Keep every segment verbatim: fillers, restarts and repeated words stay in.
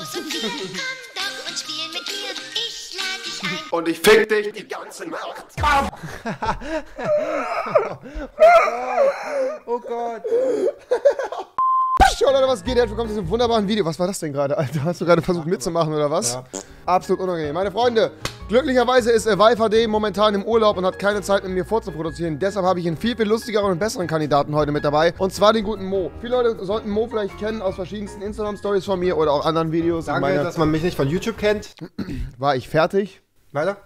Haus und Kiel, komm doch und spiel mit mir. Ich lade dich ein und ich fick dich die ganze Nacht. Komm! Oh Gott! Oh Gott! Ciao Leute, was geht? Herzlich willkommen zu diesem wunderbaren Video. Was war das denn gerade, Alter? Hast du gerade versucht mitzumachen oder was? Ja. Absolut unangenehm. Meine Freunde, glücklicherweise ist WifeHD momentan im Urlaub und hat keine Zeit, mit mir vorzuproduzieren. Deshalb habe ich einen viel, viel lustigeren und besseren Kandidaten heute mit dabei. Und zwar den guten Mo. Viele Leute sollten Mo vielleicht kennen aus verschiedensten Instagram-Stories von mir oder auch anderen Videos. Danke, meine... dass man mich nicht von YouTube kennt. War ich fertig? Weiter?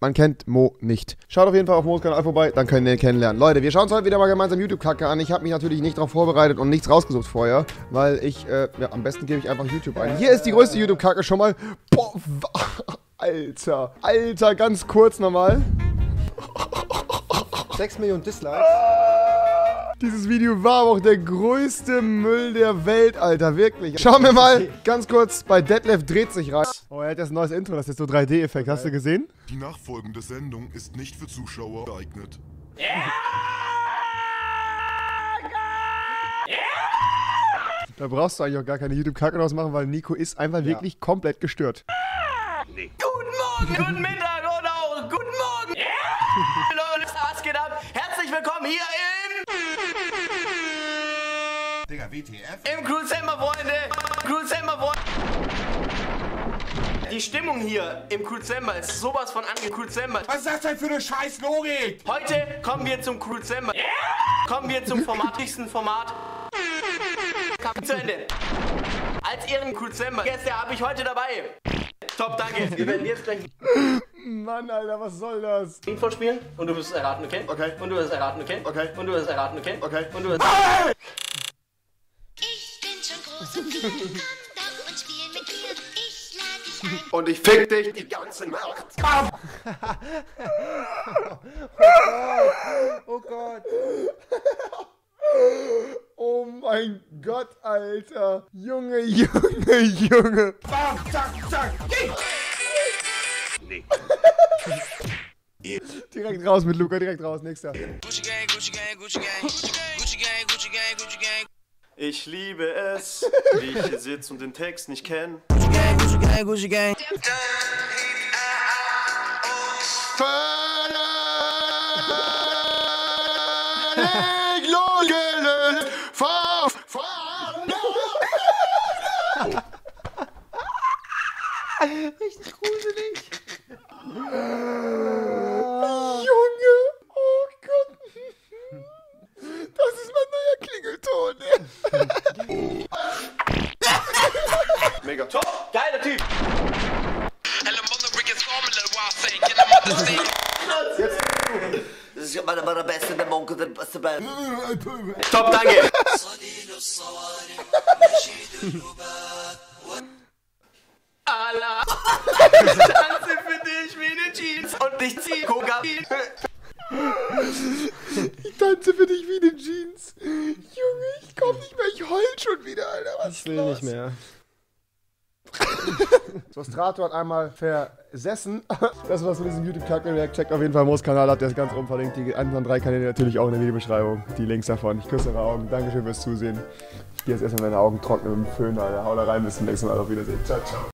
Man kennt Mo nicht. Schaut auf jeden Fall auf Mo's Kanal vorbei, dann könnt ihr ihn kennenlernen. Leute, wir schauen uns heute wieder mal gemeinsam YouTube-Kacke an. Ich habe mich natürlich nicht darauf vorbereitet und nichts rausgesucht vorher, weil ich, äh, ja, am besten gebe ich einfach YouTube ein. Hier ist die größte YouTube-Kacke schon mal. Boah, Alter. Alter, ganz kurz nochmal. sechs Millionen Dislikes. Dieses Video war aber auch der größte Müll der Welt, Alter, wirklich. Schauen wir mal ganz kurz, bei Detlef dreht sich rein. Oh, er hat jetzt ein neues Intro, das ist jetzt so drei D-Effekt, hast du gesehen? Die nachfolgende Sendung ist nicht für Zuschauer geeignet. Ja! Da brauchst du eigentlich auch gar keine YouTube-Kacke draus machen, weil Nico ist einfach ja. wirklich komplett gestört. Nee. Guten Morgen, guten Mittag und auch guten Morgen! Leute, was geht ab? Herzlich willkommen hier in... Digga, W T F? Im Crewzember, Freunde! Crewzember, Freunde! Die Stimmung hier im Crewzember ist sowas von ange... Crewzember. Was ist das denn für eine Scheiß-Logik? Heute kommen wir zum Crewzember. Yeah. Kommen wir zum formatigsten Format. Kapitel zu Ende. Als Ehren Crewzember. Gäste habe ich heute dabei. Top, danke. Wir werden jetzt gleich... Mann, Alter, was soll das? Info spielen und du wirst es erraten, okay? Okay. Und du wirst es erraten, okay? Okay. Und du wirst es erraten, okay? Okay. Und du wirst... Hey! Komm doch und spiel mit mir. Ich lade dich ein. Und ich fick dich die ganze Nacht. Komm! Oh Gott. Oh Gott. Oh mein Gott, Alter. Junge, Junge, Junge. Bam, zack, zack. Nee. Direkt raus mit Luca, direkt raus. Nächster. Gucci Gang, Gucci Gang, Gucci Gang. Gucci Gang, Gucci Gang, Gucci Gang. Ich liebe es, wie ich hier sitze und den Text nicht kenne. Richtig gruselig. Junge, oh Gott. Das ist mein neuer Klingelton. Mega. Top, geiler Typ. Jetzt. Das ist meine, meine beste, der Monke, der beste Band. Top, danke. Allah. Ich tanze für dich wie eine Jeans und ich zieh Kokain. Ich tanze für dich wie eine Jeans. Junge, ich komm nicht mehr, ich heul schon wieder, Alter. Was ich will los? Nicht mehr. So, Strato hat einmal versessen. Das war's mit diesem YouTube-Kackenwerk. Checkt auf jeden Fall Mo's Kanal ab, der ist ganz oben verlinkt. Die anderen drei Kanäle natürlich auch in der Videobeschreibung. Die Links davon. Ich küsse eure Augen. Dankeschön fürs Zusehen. Ich geh jetzt erstmal meine Augen trocknen mit dem Föhn, Alter. Hau da rein, bis zum nächsten Mal. Auf Wiedersehen. Ciao, ciao.